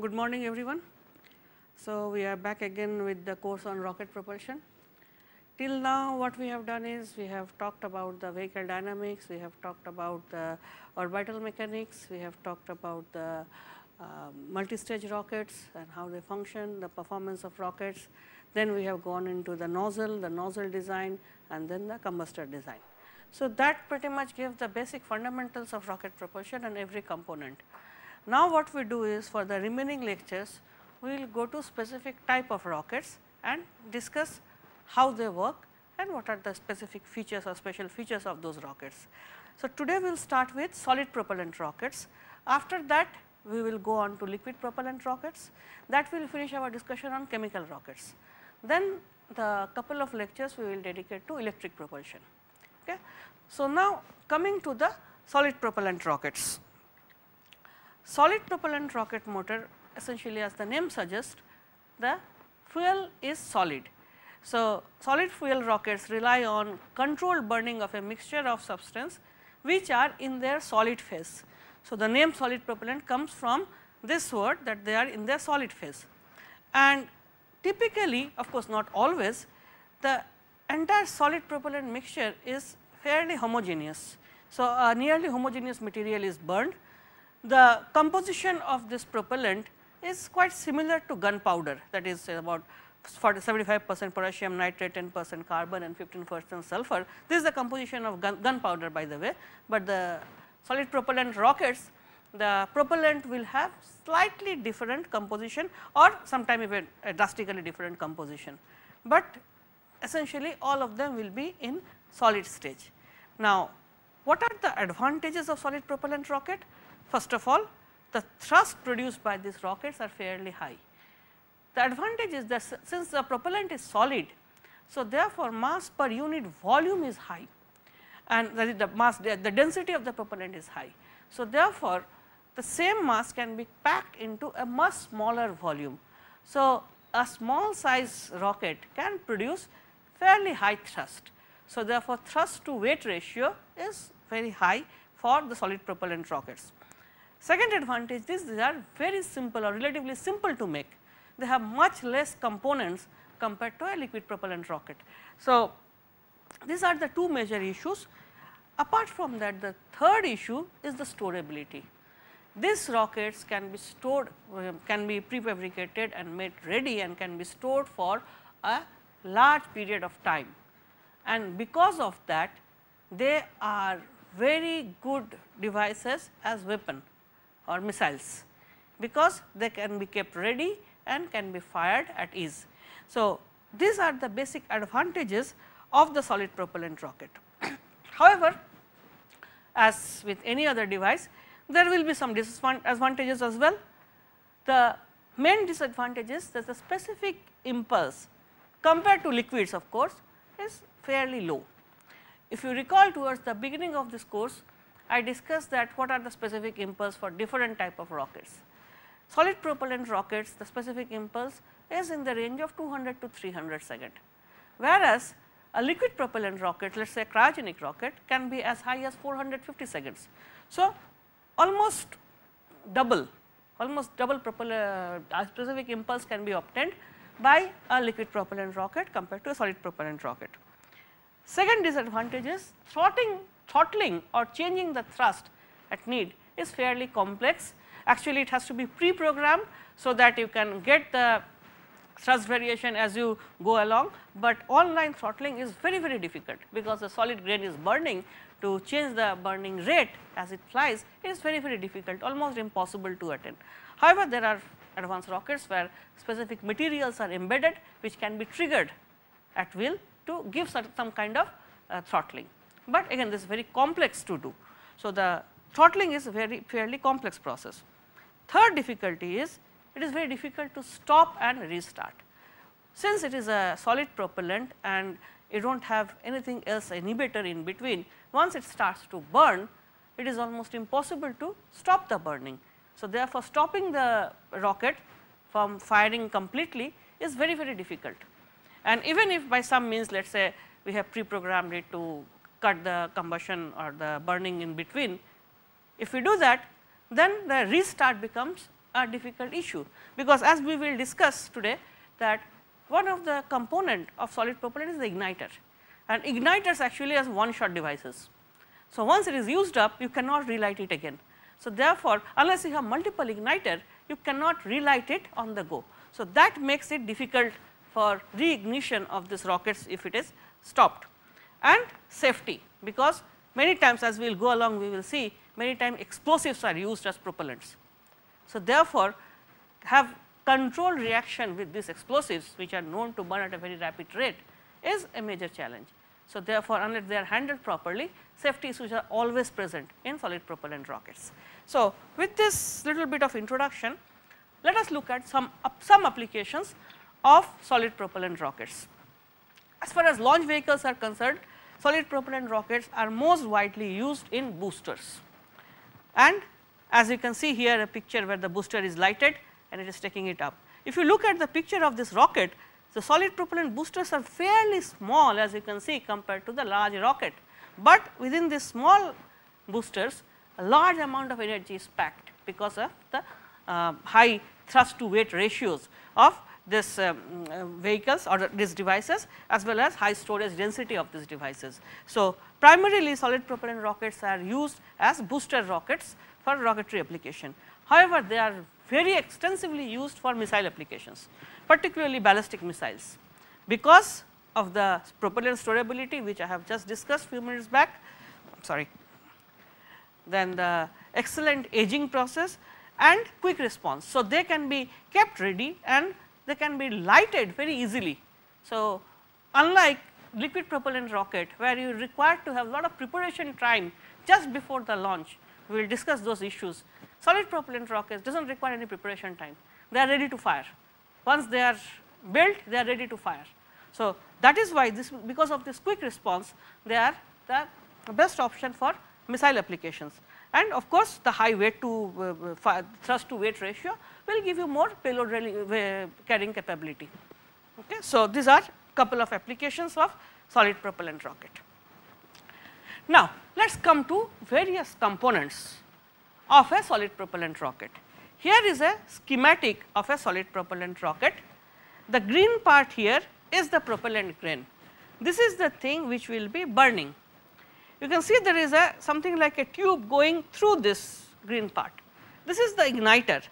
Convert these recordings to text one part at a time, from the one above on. Good morning everyone. So, we are back again with the course on rocket propulsion. Till now what we have done is we have talked about the vehicle dynamics, we have talked about the orbital mechanics, we have talked about the multi-stage rockets and how they function, the performance of rockets. Then we have gone into the nozzle design and then the combustor design. So, that pretty much gives the basic fundamentals of rocket propulsion and every component. Now, what we do is for the remaining lectures, we will go to specific type of rockets and discuss how they work and what are the specific features or special features of those rockets. So, today we will start with solid propellant rockets. After that, we will go on to liquid propellant rockets. That will finish our discussion on chemical rockets. Then the couple of lectures we will dedicate to electric propulsion. Okay. So, now coming to the solid propellant rockets. Solid propellant rocket motor, essentially as the name suggests, the fuel is solid. So, solid fuel rockets rely on controlled burning of a mixture of substance which are in their solid phase. So, the name solid propellant comes from this word that they are in their solid phase. And typically, of course not always, the entire solid propellant mixture is fairly homogeneous. So, a nearly homogeneous material is burned. The composition of this propellant is quite similar to gunpowder, that is about 75% potassium nitrate, 10% carbon and 15% sulfur. This is the composition of gunpowder by the way, but the solid propellant rockets, the propellant will have slightly different composition or sometimes even a drastically different composition, but essentially all of them will be in solid stage. Now, what are the advantages of solid propellant rocket? First of all, the thrust produced by these rockets are fairly high. The advantage is that since the propellant is solid, so therefore mass per unit volume is high and that is the mass, the density of the propellant is high. So, therefore, the same mass can be packed into a much smaller volume. So, a small size rocket can produce fairly high thrust. So, therefore, thrust to weight ratio is very high for the solid propellant rockets. Second advantage is these are very simple or relatively simple to make. They have much less components compared to a liquid propellant rocket. So, these are the two major issues. Apart from that, the third issue is the storability. These rockets can be stored, can be prefabricated and made ready and can be stored for a large period of time. And because of that, they are very good devices as weapon or missiles, because they can be kept ready and can be fired at ease. So, these are the basic advantages of the solid propellant rocket. However, as with any other device, there will be some disadvantages as well. The main disadvantage is that the specific impulse compared to liquids of course is fairly low. If you recall towards the beginning of this course, I discussed that what are the specific impulse for different type of rockets. Solid propellant rockets, the specific impulse is in the range of 200 to 300 second, whereas a liquid propellant rocket, let us say a cryogenic rocket, can be as high as 450 seconds. So, almost double specific impulse can be obtained by a liquid propellant rocket compared to a solid propellant rocket. Second disadvantage is throttling or changing the thrust at need is fairly complex. Actually, it has to be pre-programmed so that you can get the thrust variation as you go along, but online throttling is very difficult because the solid grain is burning. To change the burning rate as it flies, it is very difficult, almost impossible to attain. However, there are advanced rockets where specific materials are embedded which can be triggered at will to give some kind of throttling, but again this is very complex to do. So, the throttling is a fairly complex process. Third difficulty is it is very difficult to stop and restart. Since it is a solid propellant and you do not have anything else, inhibitor in between, once it starts to burn, it is almost impossible to stop the burning. So, therefore, stopping the rocket from firing completely is very, very difficult. And even if by some means, let us say we have pre-programmed it to cut the combustion or the burning in between, if we do that, then the restart becomes a difficult issue, because as we will discuss today that one of the component of solid propellant is the igniter, and igniters actually as one shot devices. So, once it is used up, you cannot relight it again. So, therefore, unless you have multiple igniter, you cannot relight it on the go. So, that makes it difficult for reignition of this rockets if it is stopped. And safety, because many times as we will go along, we will see many times explosives are used as propellants. So, therefore, have controlled reaction with these explosives, which are known to burn at a very rapid rate, is a major challenge. So, therefore, unless they are handled properly, safety issues are always present in solid propellant rockets. So, with this little bit of introduction, let us look at some applications of solid propellant rockets. As far as launch vehicles are concerned, solid propellant rockets are most widely used in boosters. And as you can see here, a picture where the booster is lighted and it is taking it up. If you look at the picture of this rocket, the solid propellant boosters are fairly small, as you can see, compared to the large rocket. But within these small boosters, a large amount of energy is packed because of the high thrust to weight ratios of these vehicles or these devices, as well as high storage density of these devices. So, primarily solid propellant rockets are used as booster rockets for rocketry application. However, they are very extensively used for missile applications, particularly ballistic missiles. Because of the propellant storability, which I have just discussed few minutes back, then the excellent aging process and quick response. So, they can be kept ready and they can be lighted very easily. So, unlike liquid propellant rocket, where you require to have a lot of preparation time just before the launch, we will discuss those issues. Solid propellant rockets does not require any preparation time. They are ready to fire. Once they are built, they are ready to fire. So, that is why this, because of this quick response, they are the best option for missile applications. And of course, the high weight to thrust to weight ratio will give you more payload carrying capability. Okay? So, these are couple of applications of solid propellant rocket. Now, let us come to various components of a solid propellant rocket. Here is a schematic of a solid propellant rocket. The green part here is the propellant grain. This is the thing which will be burning. You can see there is a something like a tube going through this green part. This is the igniter,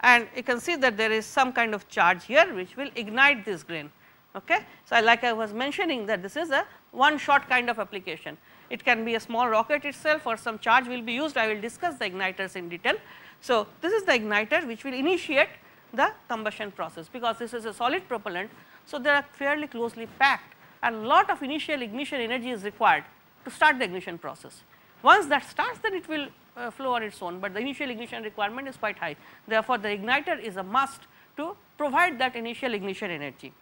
and you can see that there is some kind of charge here which will ignite this grain. Okay? So, like I was mentioning that this is a one shot kind of application. It can be a small rocket itself or some charge will be used. I will discuss the igniters in detail. So, this is the igniter which will initiate the combustion process, because this is a solid propellant. So, they are fairly closely packed and lot of initial ignition energy is required to start the ignition process. Once that starts, then it will flow on its own, but the initial ignition requirement is quite high. Therefore, the igniter is a must to provide that initial ignition energy.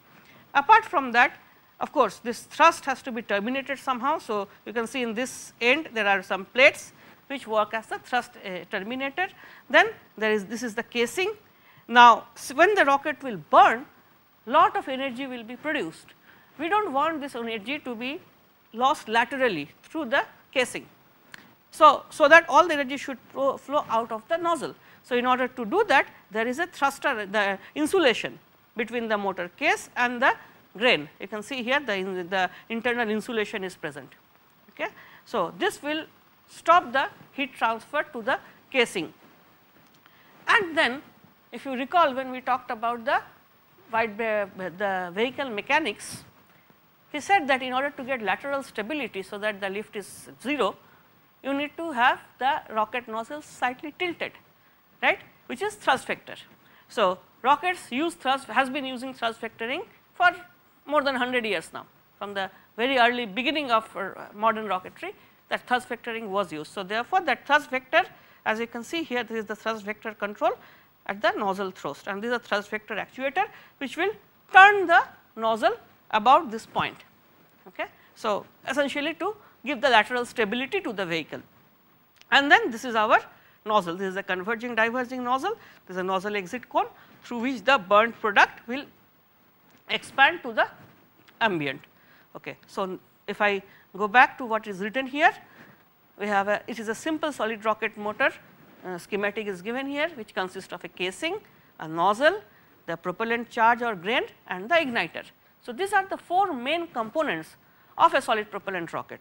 Apart from that, of course, this thrust has to be terminated somehow. So, you can see in this end there are some plates which work as the thrust terminator. Then there is, this is the casing. Now, when the rocket will burn, lot of energy will be produced. We do not want this energy to be lost laterally through the casing. So that all the energy should flow out of the nozzle. So, in order to do that, there is a thruster, the insulation between the motor case and the grain. You can see here the internal insulation is present. Okay. So, this will stop the heat transfer to the casing. And then if you recall, when we talked about the vehicle mechanics, he said that in order to get lateral stability so that the lift is 0, you need to have the rocket nozzle slightly tilted, right, which is thrust vector. So, rockets use thrust, has been using thrust vectoring for more than 100 years now. From the very early beginning of modern rocketry, that thrust vectoring was used. So, therefore, that thrust vector, as you can see here, this is the thrust vector control, at the nozzle thrust, and this is a thrust vector actuator which will turn the nozzle about this point. Okay. So, essentially to give the lateral stability to the vehicle. And then this is our nozzle, this is a converging diverging nozzle, this is a nozzle exit cone through which the burnt product will expand to the ambient. Okay. So, if I go back to what is written here, we have a, it is a simple solid rocket motor, schematic is given here which consists of a casing, a nozzle, the propellant charge or grain and the igniter. So, these are the 4 main components of a solid propellant rocket.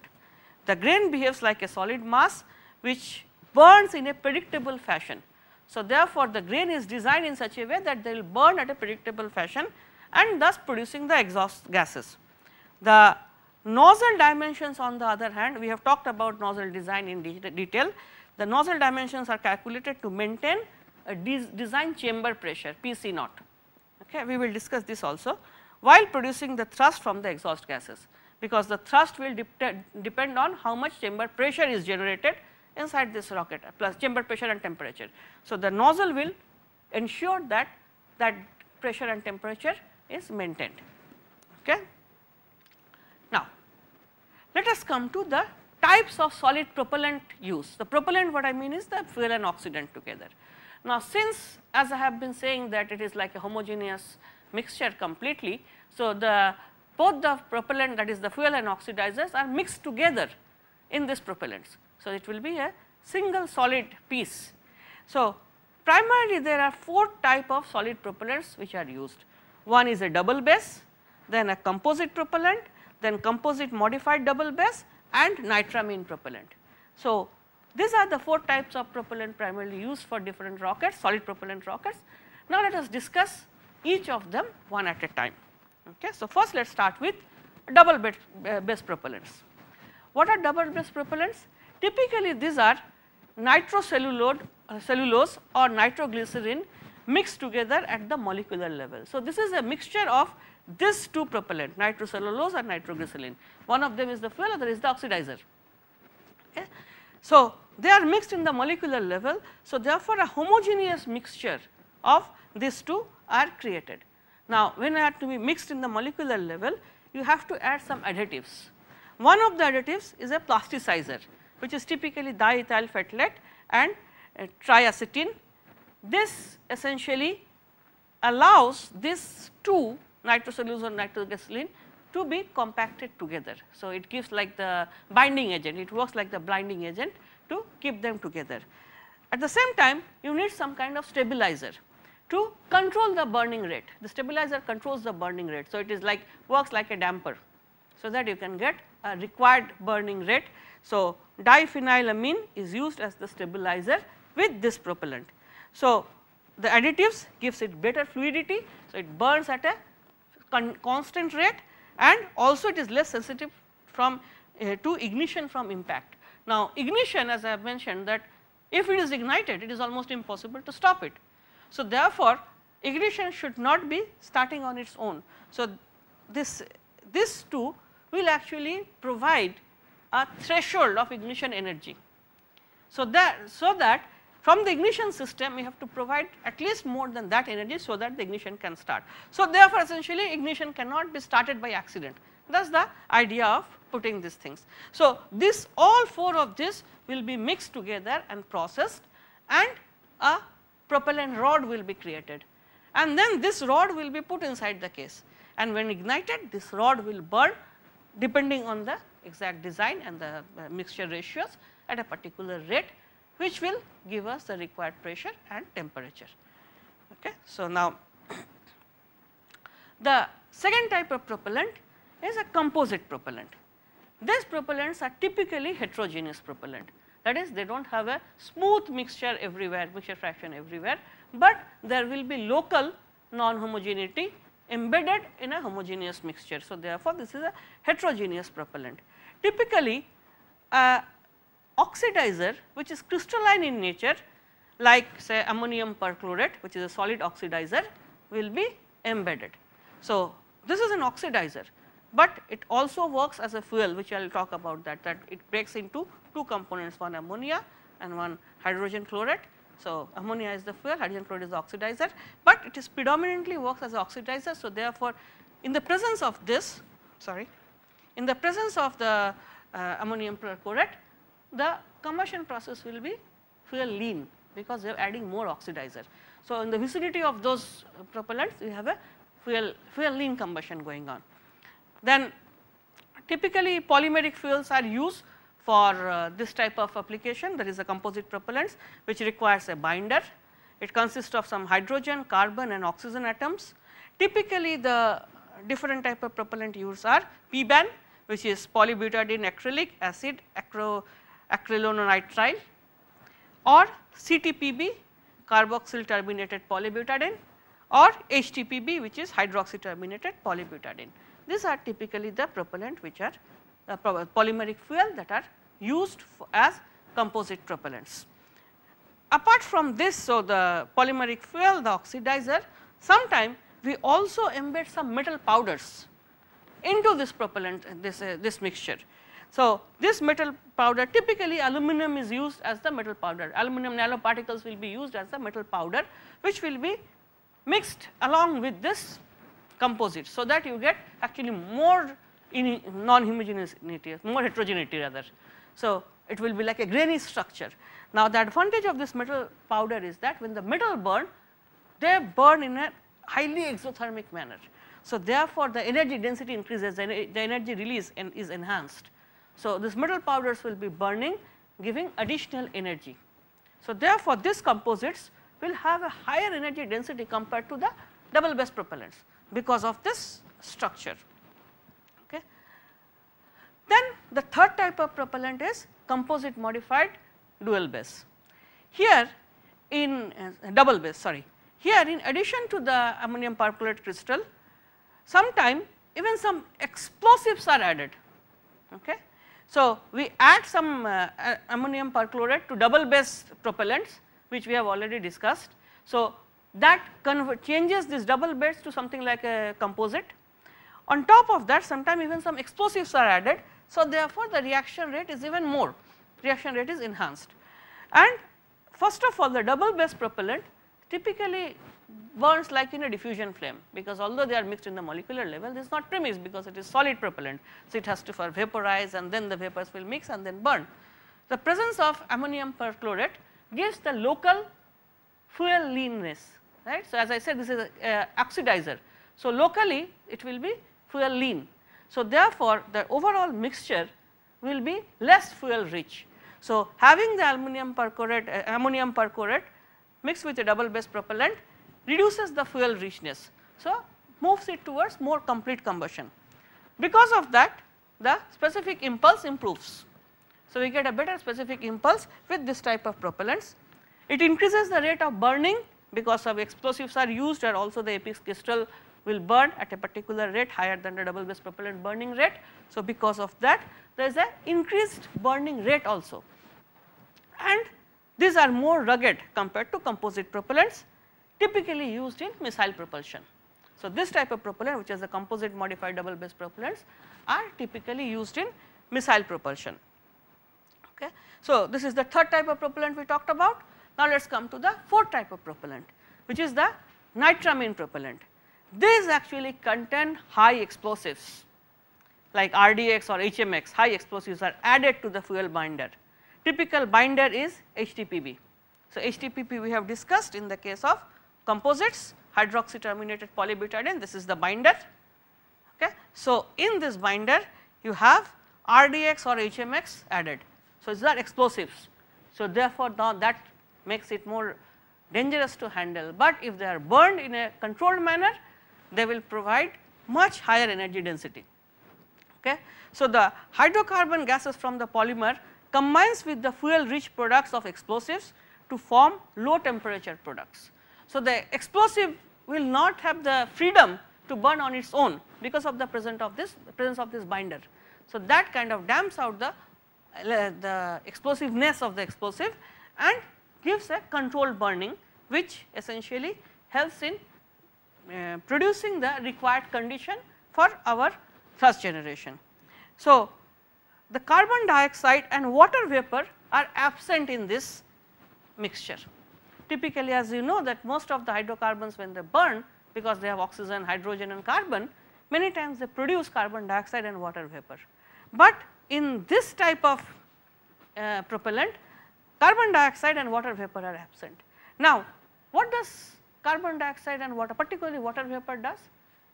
The grain behaves like a solid mass which burns in a predictable fashion. So, therefore, the grain is designed in such a way that they will burn at a predictable fashion and thus producing the exhaust gases. The nozzle dimensions on the other hand, we have talked about nozzle design in detail. The nozzle dimensions are calculated to maintain a design chamber pressure PC0. Okay, we will discuss this also while producing the thrust from the exhaust gases, because the thrust will depend on how much chamber pressure is generated inside this rocket, plus chamber pressure and temperature. So, the nozzle will ensure that that pressure and temperature is maintained. Okay. Now, let us come to the types of solid propellant used. The propellant, what I mean is the fuel and oxidant together. Now, since as I have been saying that it is like a homogeneous mixture completely, so the both the propellant, that is the fuel and oxidizers, are mixed together in this propellants. So, it will be a single solid piece. So, primarily there are 4 type of solid propellants which are used. One is a double base, then a composite propellant, then composite modified double base and nitramine propellant. So, these are the 4 types of propellant primarily used for different rockets, solid propellant rockets. Now, let us discuss each of them one at a time. Okay. So, first let us start with double base propellants. What are double base propellants? Typically, these are nitrocellulose or nitroglycerin mixed together at the molecular level. So, this is a mixture of these 2 propellant, nitrocellulose or nitroglycerin. One of them is the fuel, other is the oxidizer. Okay. So, they are mixed in the molecular level. So, therefore, a homogeneous mixture of these 2 are created. Now, when they are to be mixed in the molecular level, you have to add some additives. One of the additives is a plasticizer, which is typically diethyl phthalate and triacetine. This essentially allows these 2 nitrocellulose or nitroglycerin to be compacted together. So, it gives like the binding agent, it works like the binding agent to keep them together. At the same time, you need some kind of stabilizer to control the burning rate. The stabilizer controls the burning rate. So, it is like works like a damper, so that you can get a required burning rate. So, diphenylamine is used as the stabilizer with this propellant. So, the additives gives it better fluidity. So, it burns at a constant rate and also it is less sensitive from to ignition from impact. Now, ignition, as I have mentioned, that if it is ignited, it is almost impossible to stop it. So, therefore, ignition should not be starting on its own. So, this 2 will actually provide a threshold of ignition energy. So that from the ignition system we have to provide at least more than that energy so that the ignition can start. So, therefore, essentially ignition cannot be started by accident. That is the idea of putting these things. So, this all 4 of this will be mixed together and processed and a propellant rod will be created, and then this rod will be put inside the case, and when ignited this rod will burn depending on the exact design and the mixture ratios at a particular rate, which will give us the required pressure and temperature. Okay. So, now the second type of propellant is a composite propellant. These propellants are typically heterogeneous propellant, that is they do not have a smooth mixture everywhere, mixture fraction everywhere, but there will be local non-homogeneity embedded in a homogeneous mixture. So, therefore, this is a heterogeneous propellant. Typically, oxidizer which is crystalline in nature, like say ammonium perchlorate which is a solid oxidizer, will be embedded. So, this is an oxidizer, but it also works as a fuel, which I will talk about that it breaks into 2 components, one ammonia and one hydrogen chloride. So, ammonia is the fuel, hydrogen chloride is the oxidizer, but it is predominantly works as an oxidizer. So, therefore, in the presence of this, in the presence of the ammonium perchlorate, the combustion process will be fuel lean because they are adding more oxidizer. So, in the vicinity of those propellants, you have a fuel lean combustion going on. Then typically polymeric fuels are used for this type of application. There is a composite propellants which requires a binder. It consists of some hydrogen, carbon and oxygen atoms. Typically the different type of propellant used are PBAN, which is polybutadiene acrylic acid acrylonitrile, or CTPB, carboxyl terminated polybutadiene, or HTPB, which is hydroxy terminated polybutadiene. These are typically the propellant which are polymeric fuel that are used as composite propellants. Apart from this, so the polymeric fuel, the oxidizer, sometimes we also embed some metal powders into this propellant, this mixture. So, this metal powder, typically aluminum is used as the metal powder, aluminum nanoparticles will be used as the metal powder which will be mixed along with this composite. So, that you get actually more in non-homogeneity, more heterogeneity rather. So, it will be like a grainy structure. Now, the advantage of this metal powder is that when the metal burn, they burn in a highly exothermic manner. So, therefore, the energy density increases, the energy release is enhanced. So, these metal powders will be burning, giving additional energy. So, therefore, these composites will have a higher energy density compared to the double base propellants because of this structure. Okay. Then the third type of propellant is composite modified dual base. Here in double base, Here in addition to the ammonium perchlorate crystal, sometimes even some explosives are added. Okay. So, we add some ammonium perchlorate to double base propellants which we have already discussed. So, that changes this double base to something like a composite. On top of that, sometimes even some explosives are added. So, therefore, the reaction rate is even more, reaction rate is enhanced. And first of all, the double base propellant typically burns like in a diffusion flame, because although they are mixed in the molecular level, this is not premixed because it is solid propellant. So, it has to vaporize and then the vapors will mix and then burn. The presence of ammonium perchlorate gives the local fuel leanness, right. So, as I said, this is an oxidizer. So, locally it will be fuel lean. So, therefore, the overall mixture will be less fuel rich. So, having the ammonium perchlorate mixed with a double base propellant reduces the fuel richness. So, moves it towards more complete combustion. Because of that, the specific impulse improves. So, we get a better specific impulse with this type of propellants. It increases the rate of burning because of explosives are used, and also the apex crystal will burn at a particular rate higher than the double base propellant burning rate. So, because of that, there is an increased burning rate also, and these are more rugged compared to composite propellants typically used in missile propulsion. So, this type of propellant, which is the composite modified double base propellants, are typically used in missile propulsion. Okay. So, this is the third type of propellant we talked about. Now, let us come to the fourth type of propellant, which is the nitramine propellant. These actually contain high explosives like RDX or HMX, high explosives are added to the fuel binder. Typical binder is HTPB. So, HTPB we have discussed in the case of composites, hydroxy terminated polybutadiene, this is the binder. Okay. So, in this binder you have RDX or HMX added. So, these are explosives. So, therefore, now that makes it more dangerous to handle, but if they are burned in a controlled manner, they will provide much higher energy density. Okay. So, the hydrocarbon gases from the polymer combines with the fuel rich products of explosives to form low temperature products. So, the explosive will not have the freedom to burn on its own because of the presence of this binder. So, that kind of damps out the explosiveness of the explosive and gives a controlled burning, which essentially helps in producing the required condition for our thrust generation. So, the carbon dioxide and water vapor are absent in this mixture. typically, as you know, that most of the hydrocarbons, when they burn, because they have oxygen, hydrogen and carbon, many times they produce carbon dioxide and water vapor. But in this type of propellant, carbon dioxide and water vapor are absent. Now, what does carbon dioxide and water, particularly water vapor, does?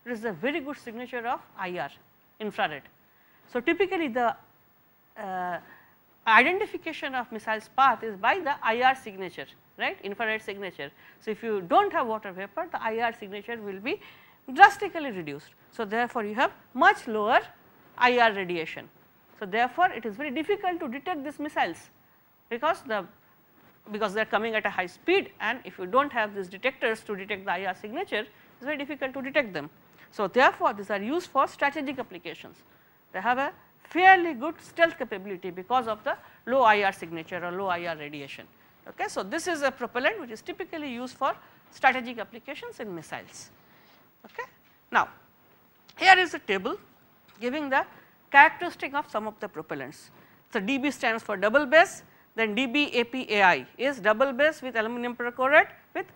It is a very good signature of IR, infrared. So, typically the identification of missiles path is by the IR signature, right, infrared signature. So, if you do not have water vapor, the IR signature will be drastically reduced. So, therefore, you have much lower IR radiation. So, therefore, it is very difficult to detect these missiles because they are coming at a high speed, and if you do not have these detectors to detect the IR signature, it is very difficult to detect them. So, therefore, these are used for strategic applications. They have a fairly good stealth capability because of the low IR signature or low IR radiation. Okay. So, this is a propellant which is typically used for strategic applications in missiles. Okay. Now, here is a table giving the characteristic of some of the propellants. So, DB stands for double base, then DBAPAI is double base with aluminum perchlorate with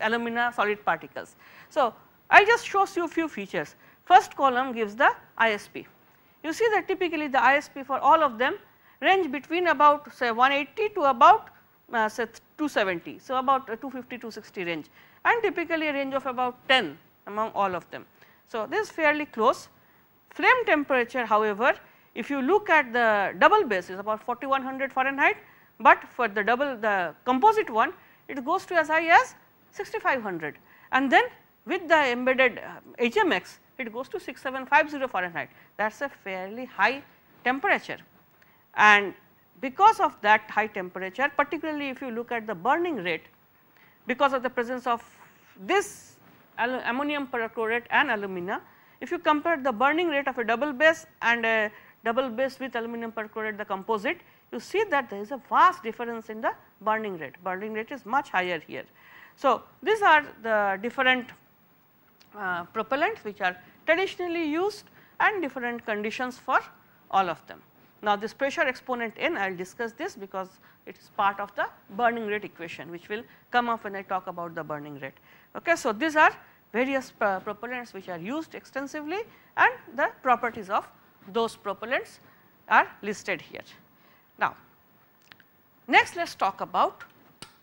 alumina solid particles. So, I will just show you a few features. First column gives the ISP. You see that typically the ISP for all of them range between about say 180 to about say 270. So, about 250-260 range, and typically a range of about 10 among all of them. So, this is fairly close. Flame temperature, however, if you look at the double base, is about 4100 Fahrenheit, but for the composite one, it goes to as high as 6500, and then with the embedded HMX, it goes to 6750 Fahrenheit. That is a fairly high temperature, and because of that high temperature, particularly if you look at the burning rate, because of the presence of this ammonium perchlorate and alumina, if you compare the burning rate of a double base and a double base with aluminum perchlorate, the composite, you see that there is a vast difference in the burning rate. Burning rate is much higher here. So, these are the different propellants which are traditionally used and different conditions for all of them. Now, this pressure exponent n, I will discuss this because it is part of the burning rate equation which will come up when I talk about the burning rate. Okay. So, these are various propellants which are used extensively, and the properties of those propellants are listed here. Now, next let us talk about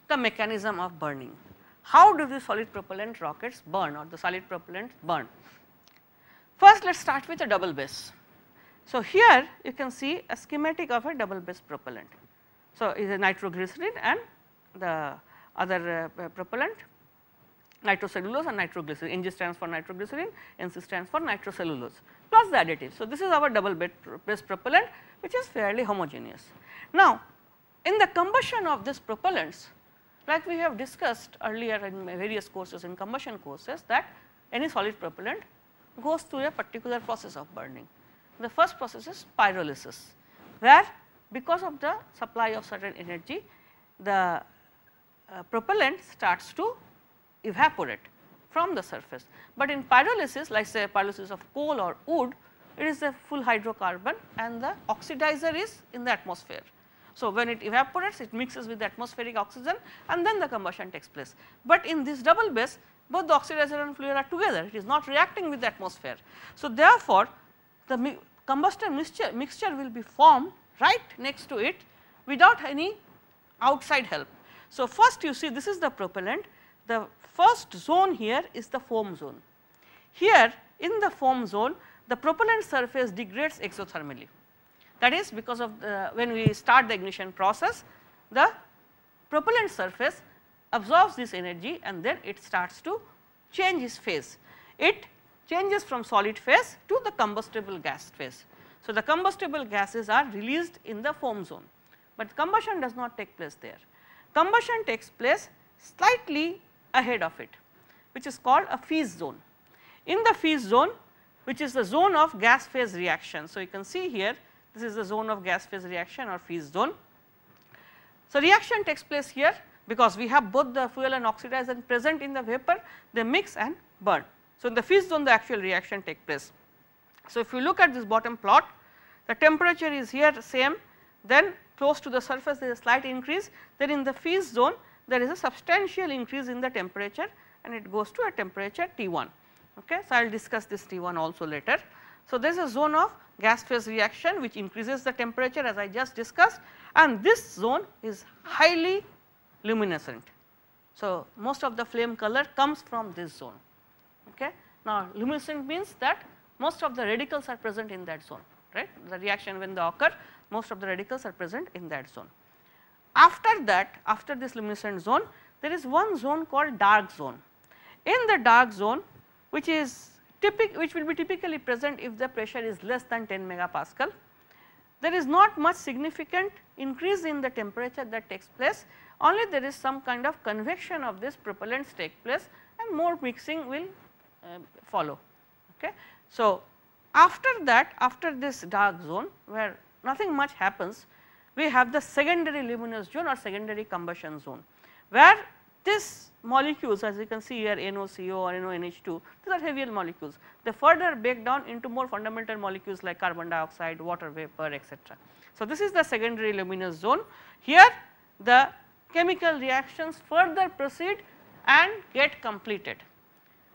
the mechanism of burning. How do the solid propellant rockets burn, or the solid propellant burn? First, let us start with a double base. So, here you can see a schematic of a double base propellant. So, is a nitroglycerin and the other propellant, nitrocellulose and nitroglycerin. NG stands for nitroglycerin, NC stands for nitrocellulose plus the additive. So, this is our double base propellant which is fairly homogeneous. Now, in the combustion of these propellants, like we have discussed earlier in various courses, in combustion courses, that any solid propellant goes through a particular process of burning. The first process is pyrolysis, where because of the supply of certain energy, the propellant starts to evaporate from the surface. But in pyrolysis, like say pyrolysis of coal or wood, it is a full hydrocarbon and the oxidizer is in the atmosphere. So, when it evaporates, it mixes with the atmospheric oxygen and then the combustion takes place. But in this double base, both the oxidizer and fluid are together, it is not reacting with the atmosphere. So, therefore, the combustion mixture will be formed right next to it without any outside help. So, first you see this is the propellant. The first zone here is the foam zone. Here in the foam zone, the propellant surface degrades exothermally. That is because of the, when we start the ignition process, the propellant surface absorbs this energy and then it starts to change its phase. It changes from solid phase to the combustible gas phase. So, the combustible gases are released in the foam zone, but combustion does not take place there. Combustion takes place slightly ahead of it, which is called a Fizz zone. In the Fizz zone, which is the zone of gas phase reaction. So, you can see here, this is the zone of gas phase reaction or Fizz zone. So, reaction takes place here because we have both the fuel and oxidizer present in the vapor, they mix and burn. So, in the Fizz zone, the actual reaction takes place. So, if you look at this bottom plot, the temperature is here same, then close to the surface there is a slight increase, then in the Fizz zone there is a substantial increase in the temperature and it goes to a temperature T1. Okay. So, I will discuss this T1 also later. So, there is a zone of gas phase reaction which increases the temperature as I just discussed, and this zone is highly luminescent. So, most of the flame color comes from this zone. Okay. Now, luminescent means that most of the radicals are present in that zone, right. The reaction when they occur, most of the radicals are present in that zone. After that, after this luminescent zone, there is one zone called dark zone. In the dark zone, which is which will be typically present if the pressure is less than 10 megapascal, there is not much significant increase in the temperature that takes place, only there is some kind of convection of this propellants take place and more mixing will follow. Okay. So, after that, after this dark zone where nothing much happens, we have the secondary luminous zone or secondary combustion zone, where these molecules, as you can see here, NOCO or NONH2, these are heavier molecules. They further break down into more fundamental molecules like carbon dioxide, water vapor, etc. So, this is the secondary luminous zone. Here the chemical reactions further proceed and get completed.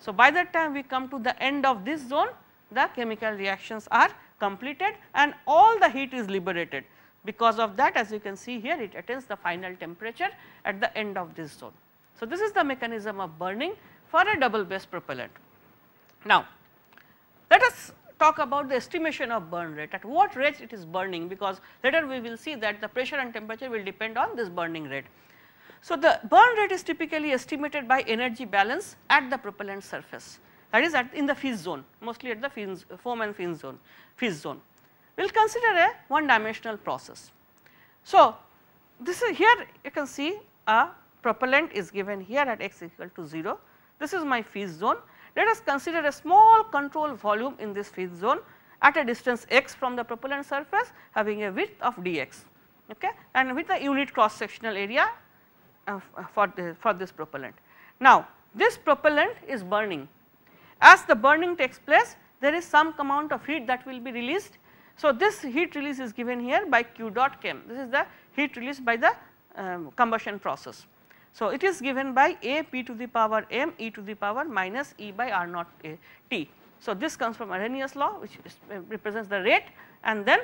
So, by the time we come to the end of this zone, the chemical reactions are completed and all the heat is liberated. Because of that, as you can see here, it attains the final temperature at the end of this zone. So, this is the mechanism of burning for a double base propellant. Now, let us talk about the estimation of burn rate, at what rate it is burning, because later we will see that the pressure and temperature will depend on this burning rate. So, the burn rate is typically estimated by energy balance at the propellant surface, that is at in the fizz zone, mostly at the fins, foam and fins zone, fizz zone. We will consider a one dimensional process. So, this is here you can see a propellant is given here at x equal to 0, this is my fizz zone. Let us consider a small control volume in this fizz zone at a distance x from the propellant surface having a width of dx, okay, and with a unit cross sectional area for this propellant. Now, this propellant is burning. As the burning takes place, there is some amount of heat that will be released. So, this heat release is given here by Q dot chem. This is the heat released by the combustion process. So, it is given by A p to the power m e to the power minus e by r naught a t. So, this comes from Arrhenius law, which is, represents the rate, and then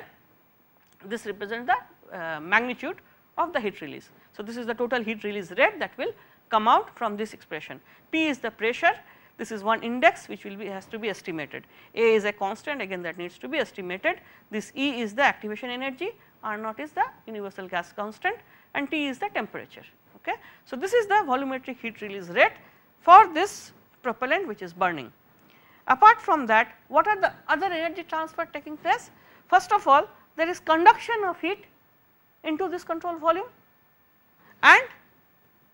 this represents the magnitude of the heat release. So, this is the total heat release rate that will come out from this expression. P is the pressure, this is one index which will be has to be estimated. A is a constant, again that needs to be estimated. This E is the activation energy, R naught is the universal gas constant, and T is the temperature. Okay. So, this is the volumetric heat release rate for this propellant which is burning. Apart from that, what are the other energy transfer taking place? First of all, there is conduction of heat into this control volume, and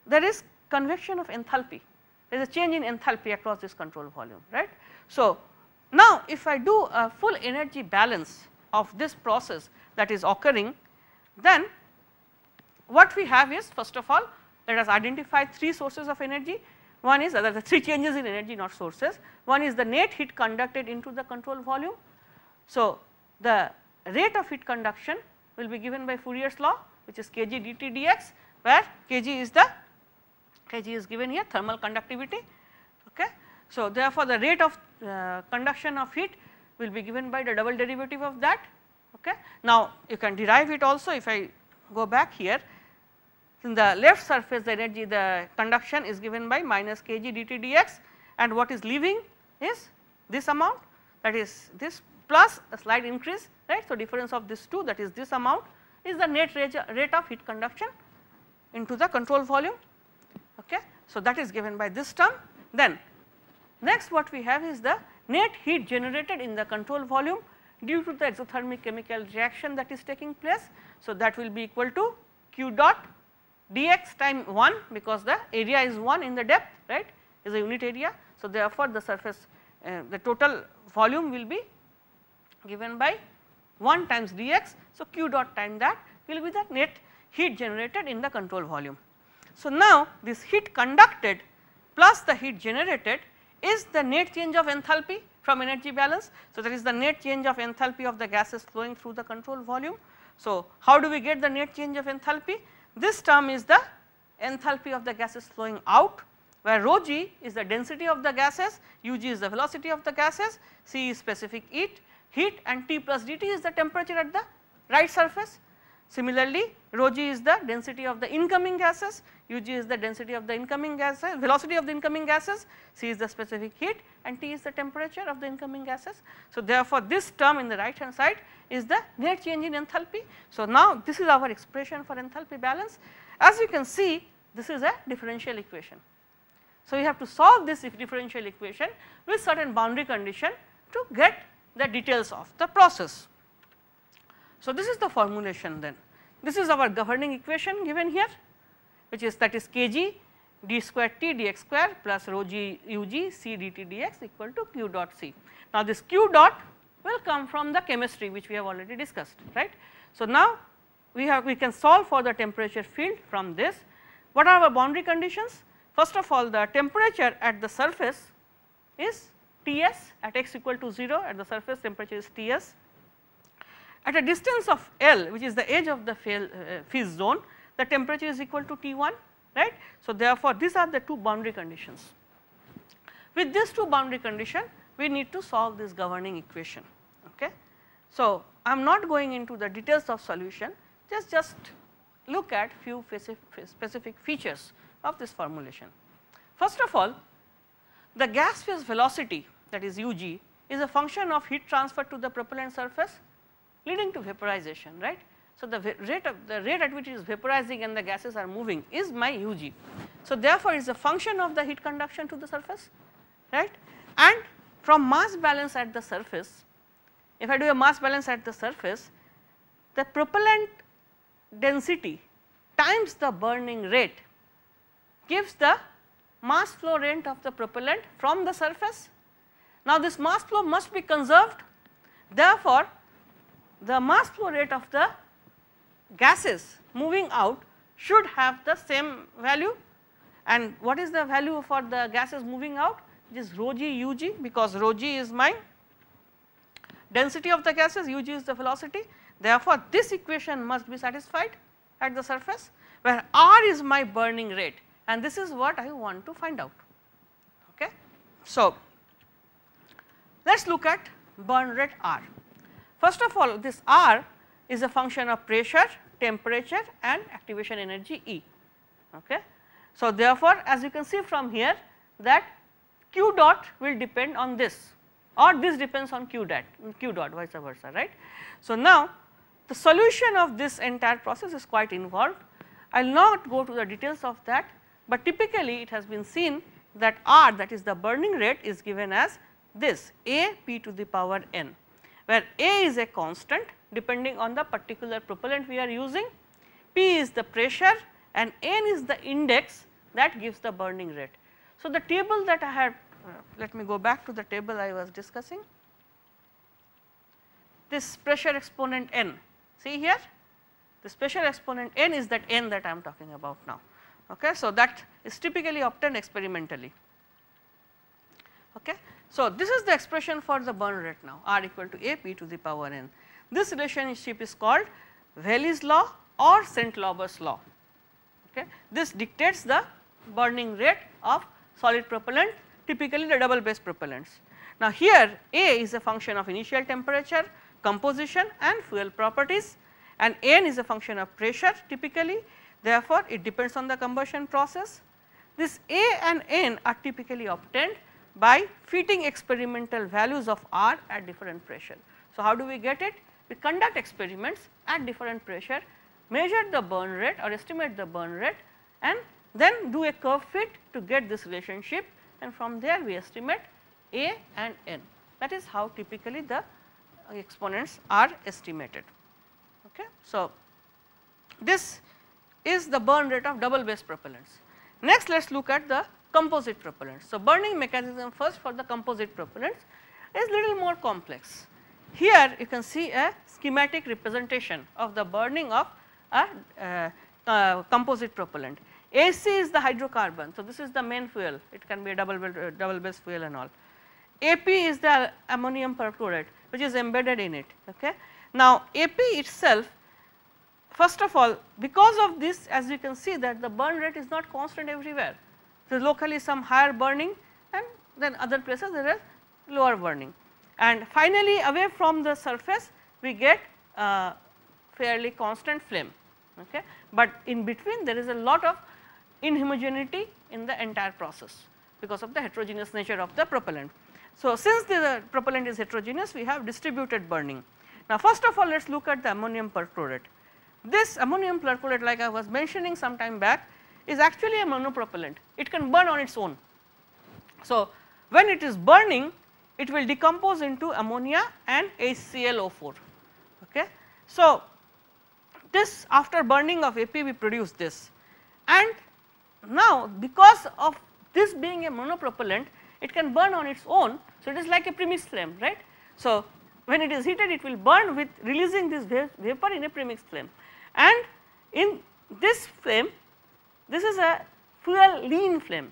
there is convection of enthalpy. There is a change in enthalpy across this control volume, right. So, now if I do a full energy balance of this process that is occurring, then what we have is, first of all, let us identify three sources of energy. One is the three changes in energy, not sources. One is the net heat conducted into the control volume. So, the rate of heat conduction will be given by Fourier's law, which is kg dt dx, where kg is given here thermal conductivity. Okay. So, therefore, the rate of conduction of heat will be given by the double derivative of that. Okay. Now, you can derive it also. If I go back here, in the left surface the energy, the conduction is given by minus kg dt dx, and what is leaving is this amount, that is this plus a slight increase, right. So, difference of these two, that is this amount, is the net rate of heat conduction into the control volume. Okay. So, that is given by this term. Then next what we have is the net heat generated in the control volume due to the exothermic chemical reaction that is taking place. So, that will be equal to Q dot dx times 1, because the area is 1 in the depth, right, is a unit area. So, therefore, the surface the total volume will be given by 1 times dx. So, Q dot times that will be the net heat generated in the control volume. So, now this heat conducted plus the heat generated is the net change of enthalpy from energy balance. So, that is the net change of enthalpy of the gases flowing through the control volume. So, how do we get the net change of enthalpy? This term is the enthalpy of the gases flowing out, where rho g is the density of the gases, u g is the velocity of the gases, c is specific heat and T plus dT is the temperature at the right surface. Similarly, rho g is the density of the incoming gases, u g is the density of the incoming gases, velocity of the incoming gases, c is the specific heat and T is the temperature of the incoming gases. So, therefore, this term in the right hand side is the net change in enthalpy. So, now this is our expression for enthalpy balance. As you can see, this is a differential equation. So, we have to solve this differential equation with certain boundary condition to get the details of the process. So, this is the formulation then. This is our governing equation given here, which is that is Kg d square T dx square plus rho g u g c dt dx equal to Q dot C. Now, this Q dot will come from the chemistry which we have already discussed, right. So, now we can solve for the temperature field from this. What are our boundary conditions? First of all, the temperature at the surface is Ts at x equal to 0, at the surface temperature is Ts. At a distance of L, which is the edge of the fizz zone, the temperature is equal to T1, right. So, therefore, these are the two boundary conditions. With these two boundary conditions, we need to solve this governing equation. Okay. So, I am not going into the details of solution, just look at few specific features of this formulation. First of all, the gas phase velocity, that is UG, is a function of heat transfer to the propellant surface leading to vaporization, right. So, the rate at which it is vaporizing and the gases are moving is my UG. So, therefore, it is a function of the heat conduction to the surface, right. And from mass balance at the surface, if I do a mass balance at the surface, the propellant density times the burning rate gives the mass flow rate of the propellant from the surface. Now, this mass flow must be conserved. Therefore, the mass flow rate of the gases moving out should have the same value. And what is the value for the gases moving out? It is rho g u g, because rho g is my density of the gases, u g is the velocity. Therefore, this equation must be satisfied at the surface, where R is my burning rate, and this is what I want to find out. Okay. So, let us look at burn rate R. First of all, this R is a function of pressure, temperature and activation energy E. Okay. So, therefore, as you can see from here, that Q dot will depend on this, or this depends on Q dot, vice versa, right. So, now the solution of this entire process is quite involved. I will not go to the details of that, but typically it has been seen that R, that is the burning rate, is given as this A p to the power n, where A is a constant depending on the particular propellant we are using, P is the pressure and n is the index that gives the burning rate. So, the table that I had, let me go back to the table I was discussing, this pressure exponent n, see here. This pressure exponent n is that n that I am talking about now. Okay. So, that is typically obtained experimentally. Okay. So, this is the expression for the burn rate now, R equal to A p to the power n. This relationship is called Valley's law or Saint-Lauber's law. Okay. This dictates the burning rate of solid propellant, typically the double base propellants. Now, here A is a function of initial temperature, composition and fuel properties, and n is a function of pressure typically, therefore, it depends on the combustion process. This A and n are typically obtained by fitting experimental values of R at different pressure. So, how do we get it? We conduct experiments at different pressure, measure the burn rate or estimate the burn rate, and then do a curve fit to get this relationship, and from there we estimate A and n. That is how typically the exponents are estimated. Okay. So, this is the burn rate of double base propellants. Next, let us look at the composite propellants. So, burning mechanism first for the composite propellants is little more complex. Here you can see a schematic representation of the burning of a composite propellant. AC is the hydrocarbon. So, this is the main fuel, it can be a double base fuel and all. AP is the ammonium perchlorate, which is embedded in it. Okay. Now, AP itself First of all, because of this, as you can see that the burn rate is not constant everywhere. So, locally some higher burning and then other places there are lower burning. And finally, away from the surface we get fairly constant flame, okay. But in between there is a lot of inhomogeneity in the entire process because of the heterogeneous nature of the propellant. So, since the propellant is heterogeneous, we have distributed burning. Now, first of all let us look at the ammonium perchlorate. This ammonium perchlorate, like I was mentioning some time back, is actually a monopropellant. It can burn on its own. So, when it is burning, it will decompose into ammonia and HClO4. Okay. So, this after burning of AP we produce this, and now because of this being a monopropellant, it can burn on its own. So, it is like a premix flame, right. So, when it is heated it will burn with releasing this vapor in a premix flame, and in this flame, this is a fuel lean flame.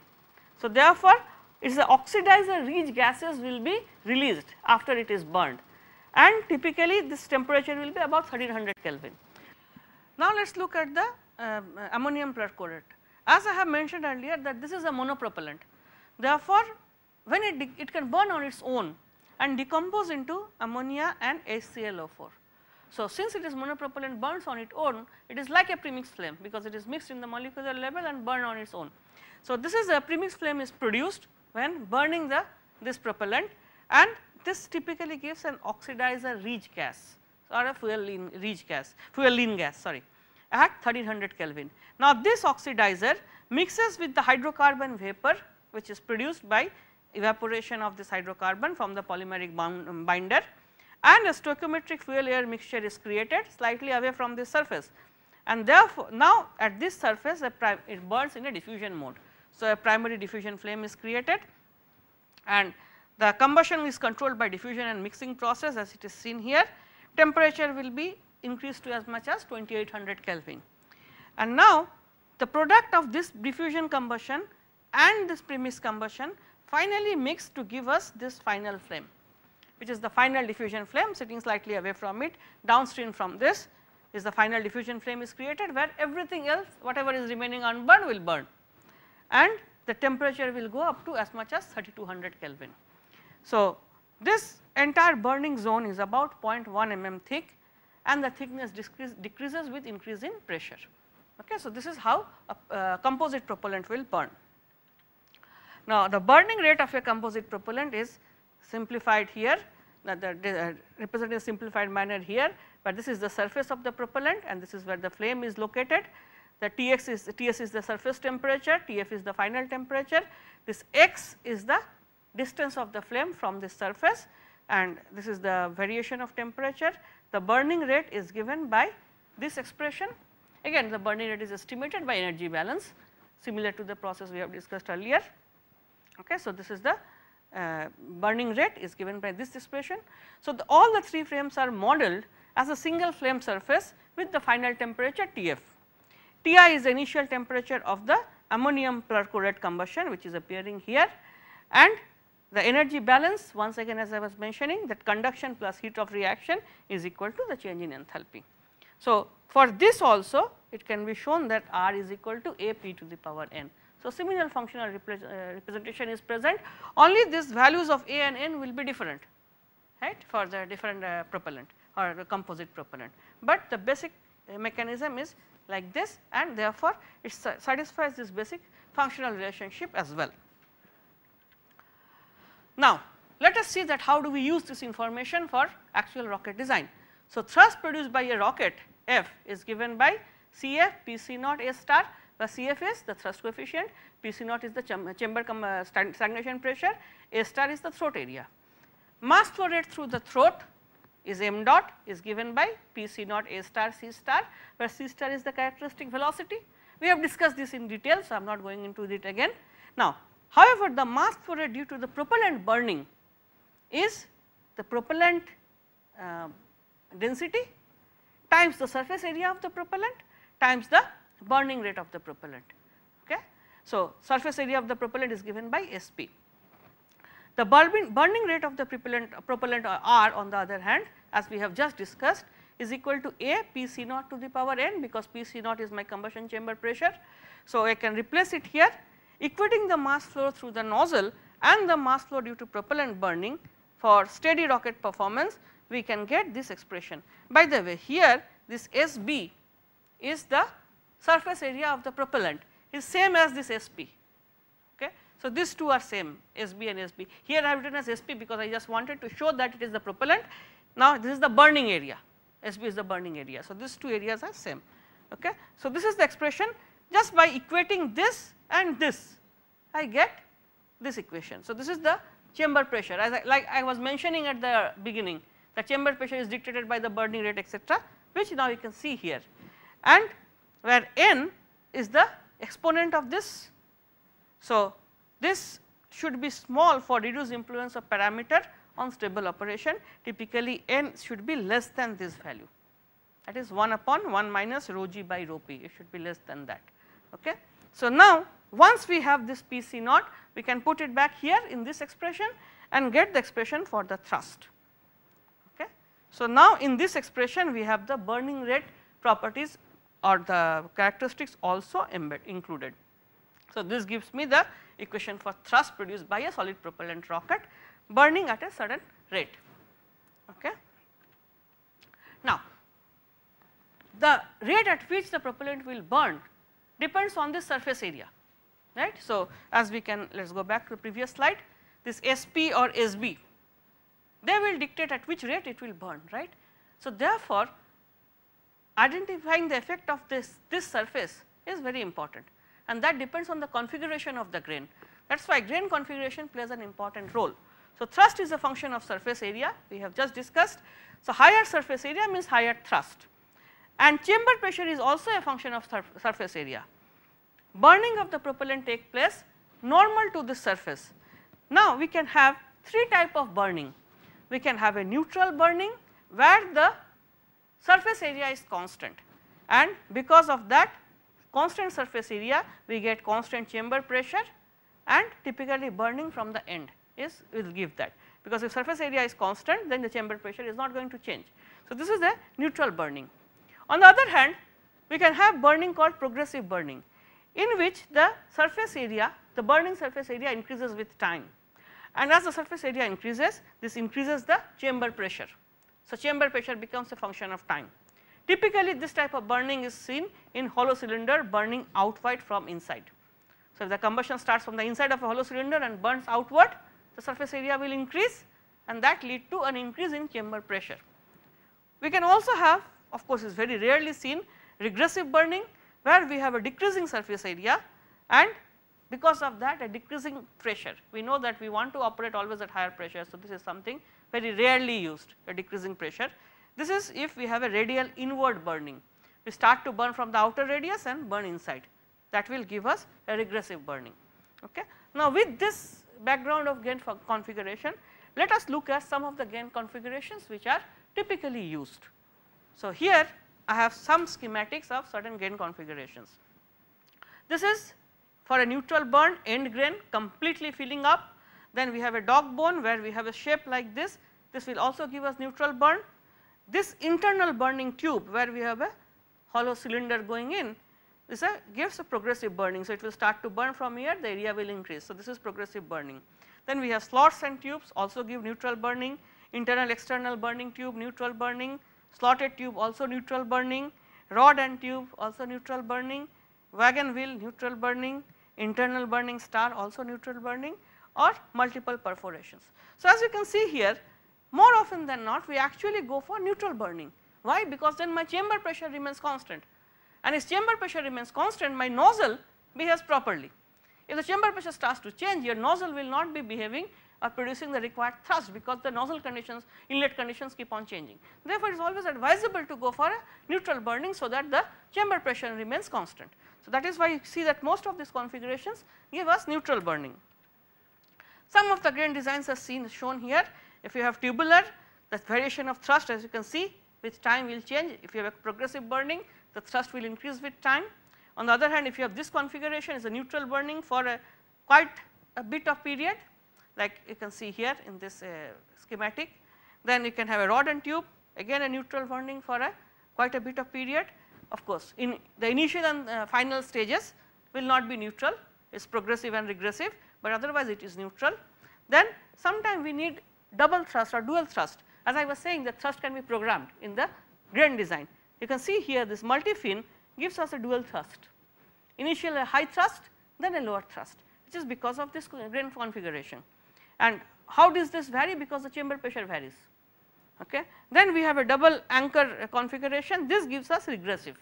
So, therefore, it is the oxidizer rich gases will be released after it is burned, and typically this temperature will be about 1300 Kelvin. Now, let us look at the ammonium perchlorate. As I have mentioned earlier that this is a monopropellant, therefore, when it can burn on its own and decompose into ammonia and HClO4. So, since it is monopropellant burns on its own, it is like a premix flame because it is mixed in the molecular level and burned on its own. So, this is a premix flame is produced when burning this propellant, and this typically gives an oxidizer rich gas or a fuel lean gas sorry, at 1300 Kelvin. Now, this oxidizer mixes with the hydrocarbon vapor which is produced by evaporation of this hydrocarbon from the polymeric binder, and a stoichiometric fuel air mixture is created slightly away from the surface, and therefore, now at this surface it burns in a diffusion mode. So, a primary diffusion flame is created, and the combustion is controlled by diffusion and mixing process as it is seen here. Temperature will be increased to as much as 2800 Kelvin. And now, the product of this diffusion combustion and this premise combustion finally mixed to give us this final flame, which is the final diffusion flame sitting slightly away from it. Downstream from this is the final diffusion flame is created, where everything else whatever is remaining unburned will burn, and the temperature will go up to as much as 3200 Kelvin. So, this entire burning zone is about 0.1 mm thick, and the thickness decreases with increase in pressure. Okay. So, this is how a composite propellant will burn. Now, the burning rate of a composite propellant is simplified here, that represented in simplified manner here, but this is the surface of the propellant and this is where the flame is located. The Ts is the surface temperature, Tf is the final temperature, this x is the distance of the flame from the surface, and this is the variation of temperature. The burning rate is given by this expression. Again, the burning rate is estimated by energy balance, similar to the process we have discussed earlier. Okay, so, this is the burning rate is given by this expression. So, all the three flames are modeled as a single flame surface with the final temperature Tf. Ti is the initial temperature of the ammonium perchlorate combustion, which is appearing here, and the energy balance once again as I was mentioning that conduction plus heat of reaction is equal to the change in enthalpy. So, for this also it can be shown that R is equal to AP to the power n. So, similar functional representation is present, only these values of A and N will be different, right, for the different propellant or the composite propellant, but the basic mechanism is like this, and therefore, it satisfies this basic functional relationship as well. Now, let us see that how do we use this information for actual rocket design. So, thrust produced by a rocket F is given by Cf Pc0 A star, where Cf is the thrust coefficient, Pc0 is the chamber stagnation pressure, A star is the throat area. Mass flow rate through the throat is m dot is given by Pc0 A star C star, where C star is the characteristic velocity. We have discussed this in detail, so I am not going into it again. Now, however, the mass flow rate due to the propellant burning is the propellant density times the surface area of the propellant times the burning rate of the propellant. Okay. So, surface area of the propellant is given by Sp. The burning rate of the propellant R on the other hand, as we have just discussed, is equal to A PC naught to the power n, because PC naught is my combustion chamber pressure. So, I can replace it here, equating the mass flow through the nozzle and the mass flow due to propellant burning for steady rocket performance, we can get this expression. By the way, here this SB is the surface area of the propellant, is same as this SP. Okay. So, these two are same, SB and SB. Here I have written as SP because I just wanted to show that it is the propellant. Now, this is the burning area, SB is the burning area. So, these two areas are same. Okay. So, this is the expression. Just by equating this and this, I get this equation. So, this is the chamber pressure, as I, like I was mentioning at the beginning, the chamber pressure is dictated by the burning rate, etc., which now you can see here, and where n is the exponent of this. So, this should be small for reduced influence of parameter on stable operation. Typically, n should be less than this value, that is 1 upon 1 minus rho g by rho p, it should be less than that. Okay. So, now once we have this PC naught, we can put it back here in this expression and get the expression for the thrust. Okay. So, now in this expression we have the burning rate properties or the characteristics also included. So, this gives me the equation for thrust produced by a solid propellant rocket burning at a certain rate. Okay. Now, the rate at which the propellant will burn depends on this surface area, right. So, as we can, let us go back to the previous slide, this SP or SB, they will dictate at which rate it will burn, right. So, therefore, identifying the effect of this surface is very important, and that depends on the configuration of the grain. That is why grain configuration plays an important role. So, thrust is a function of surface area, we have just discussed. So, higher surface area means higher thrust, and chamber pressure is also a function of surface area. Burning of the propellant takes place normal to this surface. Now, we can have three types of burning. We can have a neutral burning where the surface area is constant, and because of that constant surface area we get constant chamber pressure, and typically burning from the end is will give that, because if surface area is constant then the chamber pressure is not going to change. So, this is a neutral burning. On the other hand, we can have burning called progressive burning, in which the surface area, the burning surface area increases with time, and as the surface area increases, this increases the chamber pressure. So, chamber pressure becomes a function of time. Typically, this type of burning is seen in hollow cylinder burning outward from inside. So, if the combustion starts from the inside of a hollow cylinder and burns outward, the surface area will increase, and that lead to an increase in chamber pressure. We can also have, of course, is very rarely seen, regressive burning, where we have a decreasing surface area and because of that a decreasing pressure. We know that we want to operate always at higher pressure. So, this is something very rarely used, a decreasing pressure. This is if we have a radial inward burning, we start to burn from the outer radius and burn inside, that will give us a regressive burning. Okay. Now, with this background of grain configuration, let us look at some of the grain configurations which are typically used. So, here I have some schematics of certain grain configurations. This is for a neutral burn, end grain completely filling up, then we have a dog bone where we have a shape like this, this will also give us neutral burn. This internal burning tube where we have a hollow cylinder going in, this gives a progressive burning. So, it will start to burn from here, the area will increase. So, this is progressive burning. Then we have slots and tubes also give neutral burning, internal external burning tube neutral burning, slotted tube also neutral burning, rod and tube also neutral burning, wagon wheel neutral burning, internal burning star also neutral burning, or multiple perforations. So, as you can see here, more often than not we actually go for neutral burning. Why? Because then my chamber pressure remains constant, and if chamber pressure remains constant, my nozzle behaves properly. If the chamber pressure starts to change, your nozzle will not be behaving or producing the required thrust, because the nozzle conditions, inlet conditions keep on changing. Therefore, it is always advisable to go for a neutral burning so that the chamber pressure remains constant. So, that is why you see that most of these configurations give us neutral burning. Some of the grain designs are shown here. If you have tubular, the variation of thrust, as you can see, with time will change. If you have a progressive burning, the thrust will increase with time. On the other hand, if you have this configuration, it is a neutral burning for a quite a bit of period, like you can see here in this schematic. Then you can have a rod and tube, Again, a neutral bonding for a quite a bit of period. Of course, in the initial and final stages will not be neutral, it is progressive and regressive, but otherwise it is neutral. Then sometimes we need double thrust or dual thrust. As I was saying, the thrust can be programmed in the grain design. You can see here this multi-fin gives us a dual thrust, initial a high thrust, then a lower thrust, which is because of this grain configuration. And how does this vary? Because the chamber pressure varies. Okay. Then we have a double anchor configuration. This gives us regressive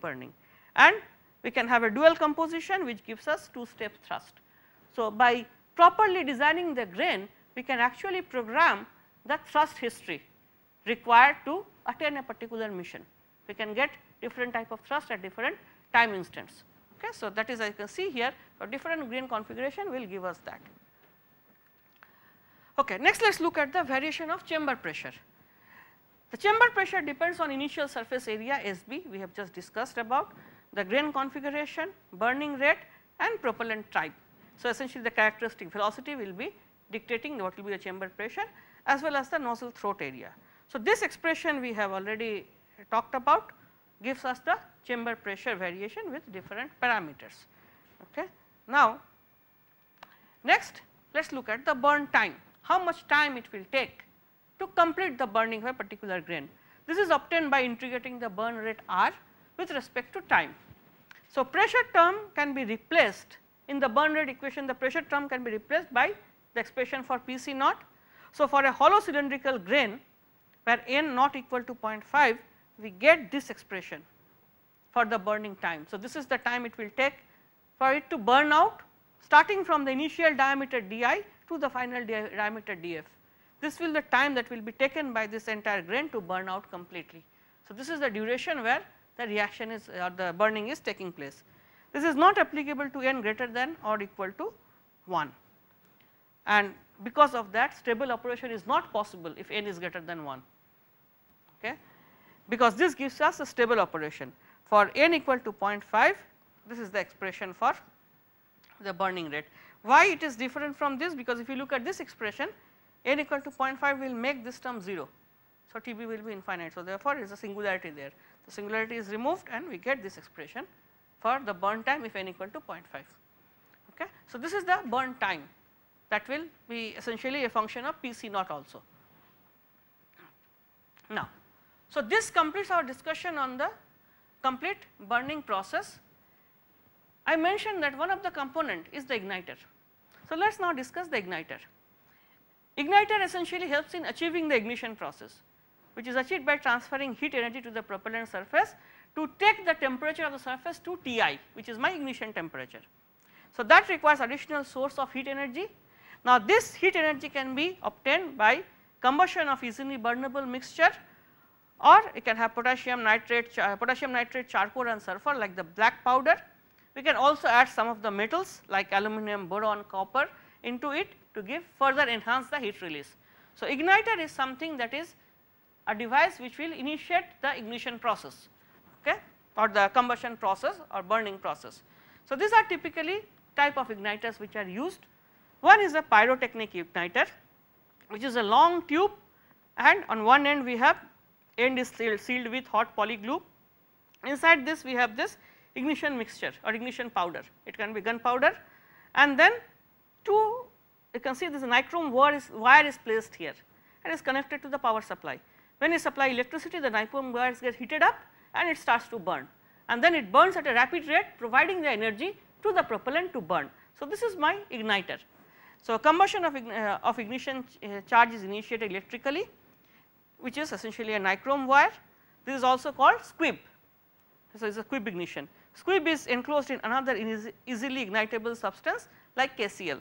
burning, and we can have a dual composition which gives us two-step thrust. So, by properly designing the grain, we can actually program the thrust history required to attain a particular mission. We can get different type of thrust at different time instants. Okay. So, that is, as you can see here, a different grain configuration will give us that. Okay, next let us look at the variation of chamber pressure. The chamber pressure depends on initial surface area SB, we have just discussed about, the grain configuration, burning rate and propellant type. So, essentially the characteristic velocity will be dictating what will be the chamber pressure as well as the nozzle throat area. So, this expression we have already talked about gives us the chamber pressure variation with different parameters. Okay. Now, next let us look at the burn time. How much time it will take to complete the burning of a particular grain. This is obtained by integrating the burn rate R with respect to time. So, pressure term can be replaced in the burn rate equation, the pressure term can be replaced by the expression for PC naught. So, for a hollow cylindrical grain where N not equal to 0.5, we get this expression for the burning time. So, this is the time it will take for it to burn out starting from the initial diameter DI to the final diameter df. This will the time that will be taken by this entire grain to burn out completely. So, this is the duration where the reaction is or the burning is taking place. This is not applicable to n greater than or equal to 1, and because of that stable operation is not possible if n is greater than 1, okay, because this gives us a stable operation. For n equal to 0.5, this is the expression for the burning rate. Why it is different from this? Because if you look at this expression, n equal to 0.5 will make this term 0. So, Tb will be infinite. So, therefore, there is a singularity there. The singularity is removed and we get this expression for the burn time if n equal to 0.5. Okay. So, this is the burn time that will be essentially a function of Pc naught also. Now, so this completes our discussion on the complete burning process. I mentioned that one of the component is the igniter. So, let us now discuss the igniter. Igniter essentially helps in achieving the ignition process, which is achieved by transferring heat energy to the propellant surface to take the temperature of the surface to Ti, which is my ignition temperature. So, that requires additional source of heat energy. Now, this heat energy can be obtained by combustion of easily burnable mixture, or it can have potassium nitrate, charcoal and sulphur like the black powder. We can also add some of the metals like aluminum, boron, copper into it to give further enhance the heat release. So, igniter is something that is a device which will initiate the ignition process, okay, or the combustion process or burning process. So, these are typically type of igniters which are used. One is a pyrotechnic igniter, which is a long tube, and on one end we have end is sealed with hot polyglue. Inside this we have this ignition mixture or ignition powder, it can be gunpowder, and then two, you can see this nichrome wire is placed here and is connected to the power supply. When you supply electricity, the nichrome wires get heated up and it starts to burn, and then it burns at a rapid rate providing the energy to the propellant to burn. So, this is my igniter. So, combustion of ignition charge is initiated electrically, which is essentially a nichrome wire. This is also called squib. So, it is a squib ignition. Squib is enclosed in another easily ignitable substance like KCl.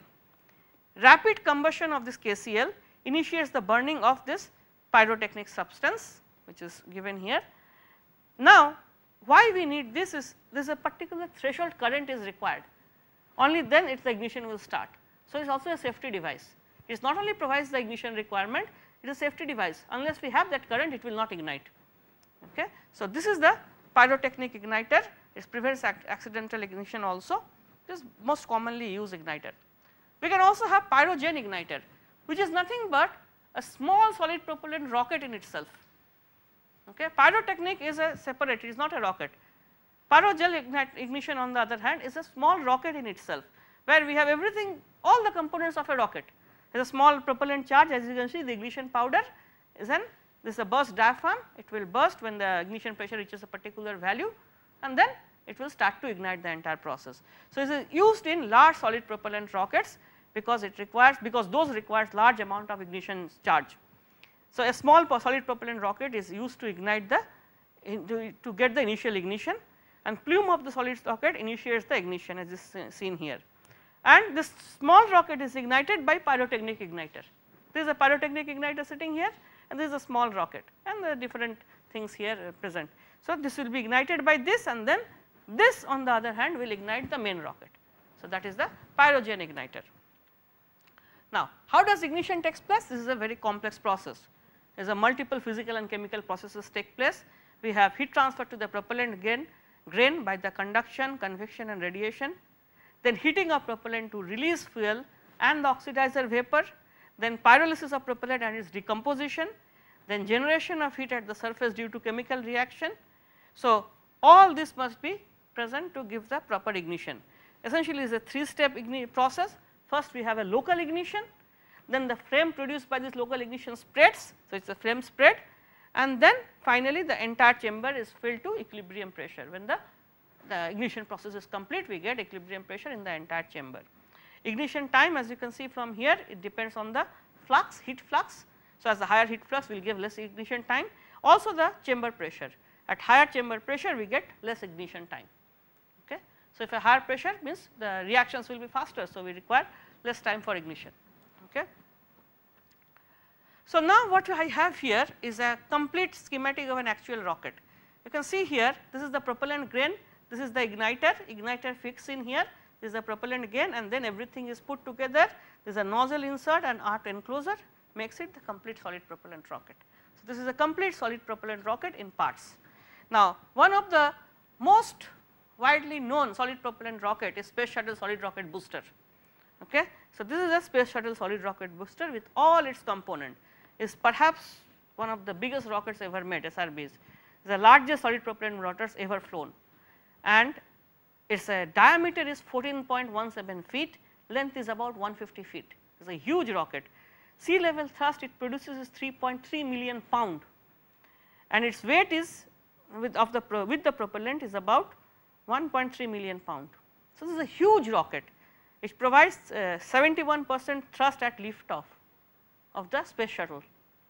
Rapid combustion of this KCl initiates the burning of this pyrotechnic substance, which is given here. Now, why we need this is there is a particular threshold current is required, only then its ignition will start. So, it is also a safety device. It not only provides the ignition requirement, it is a safety device. Unless we have that current, it will not ignite. Okay. So, this is the pyrotechnic igniter. It prevents accidental ignition also. This is most commonly used igniter. We can also have pyrogen igniter, which is nothing but a small solid propellant rocket in itself. Okay. Pyrotechnic is a separate, it is not a rocket. Pyrogel ignition on the other hand is a small rocket in itself, where we have everything, all the components of a rocket. There is a small propellant charge, as you can see the ignition powder is an, this is a burst diaphragm, it will burst when the ignition pressure reaches a particular value and then it will start to ignite the entire process. So, it is used in large solid propellant rockets because it requires, because those requires large amount of ignition charge. So, a small solid propellant rocket is used to ignite the, to get the initial ignition, and plume of the solid rocket initiates the ignition as is seen here. And this small rocket is ignited by pyrotechnic igniter. There is a pyrotechnic igniter sitting here and there is a small rocket and the different things here present. So, this will be ignited by this, and then this on the other hand will ignite the main rocket. So, that is the pyrogen igniter. Now, how does ignition take place? This is a very complex process. There is a multiple physical and chemical processes take place. We have heat transfer to the propellant grain by the conduction, convection and radiation, then heating of propellant to release fuel and the oxidizer vapor, then pyrolysis of propellant and its decomposition, then generation of heat at the surface due to chemical reaction. So, all this must be present to give the proper ignition. Essentially, it is a 3-step process. First, we have a local ignition, then the flame produced by this local ignition spreads, so it is a flame spread, and then finally, the entire chamber is filled to equilibrium pressure. When the ignition process is complete, we get equilibrium pressure in the entire chamber. Ignition time, as you can see from here, it depends on the flux, heat flux. So, as the higher heat flux will give less ignition time, also the chamber pressure. At higher chamber pressure, we get less ignition time. Okay. So, if a higher pressure means the reactions will be faster, so we require less time for ignition. Okay. So, now what I have here is a complete schematic of an actual rocket. You can see here, this is the propellant grain, this is the igniter, igniter fixed in here, this is the propellant grain, and then everything is put together. There is a nozzle insert and art enclosure, makes it the complete solid propellant rocket. So, this is a complete solid propellant rocket in parts. Now, one of the most widely known solid propellant rocket is Space Shuttle solid rocket booster. Okay. So, this is a Space Shuttle solid rocket booster with all its components, is perhaps one of the biggest rockets ever made, SRBs, the largest solid propellant rotors ever flown, and its diameter is 14.17 feet, length is about 150 feet. It is a huge rocket. Sea level thrust it produces is 3.3 million pound, and its weight is with the propellant is about 1.3 million pound. So, this is a huge rocket. It provides 71% thrust at liftoff of the Space Shuttle.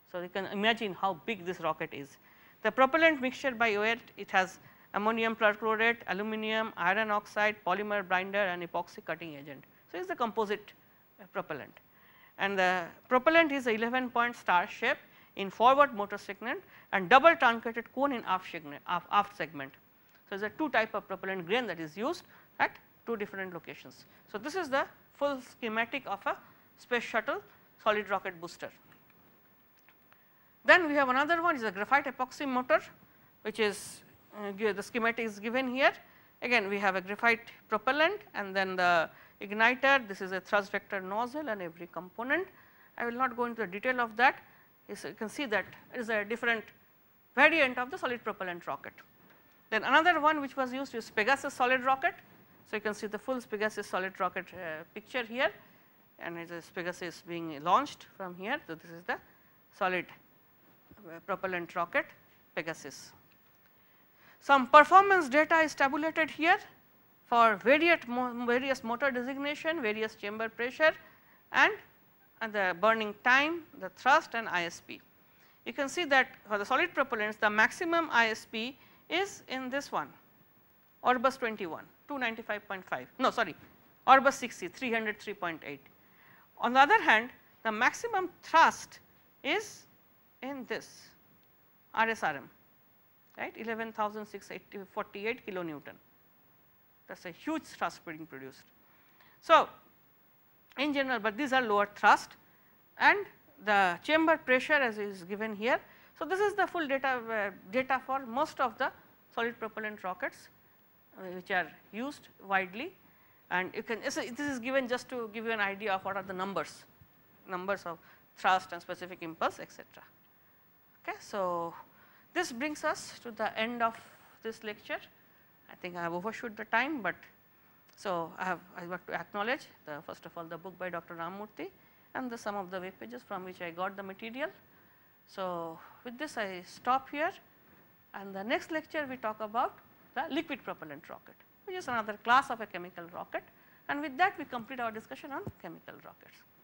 So, you can imagine how big this rocket is. The propellant mixture by weight, it has ammonium perchlorate, aluminum, iron oxide, polymer binder and epoxy cutting agent. So, it is the composite propellant, and the propellant is 11-point star shape in forward motor segment and double truncated cone in aft segment. So, there is a 2 types of propellant grain that is used at 2 different locations. So, this is the full schematic of a Space Shuttle solid rocket booster. Then we have another one is a graphite epoxy motor, which is the schematic is given here. Again, we have a graphite propellant and then the igniter, this is a thrust vector nozzle and every component. I will not go into the detail of that. You can see that it is a different variant of the solid propellant rocket. Then another one which was used is Pegasus solid rocket. So, you can see the full Pegasus solid rocket picture here, and it is Pegasus being launched from here. So, this is the solid propellant rocket Pegasus. Some performance data is tabulated here for various motor designation, various chamber pressure, and the burning time, the thrust and ISP. You can see that for the solid propellants, the maximum ISP is in this one, Orbis 21, 295.5, no sorry, Orbis 60, 303.8. On the other hand, the maximum thrust is in this RSRM, right, 11,648 kilonewton. That is a huge thrust being produced. So, in general, but these are lower thrust and the chamber pressure as is given here. So, this is the full data for most of the solid propellant rockets which are used widely, and you can, so this is given just to give you an idea of what are the numbers of thrust and specific impulse, etc. Okay, so this brings us to the end of this lecture. I think I have overshot the time, but so I have to acknowledge the first of all the book by Dr. Ramamurthy and the some of the web pages from which I got the material. So with this I stop here, and the next lecture we talk about the liquid propellant rocket, which is another class of a chemical rocket, and with that we complete our discussion on chemical rockets.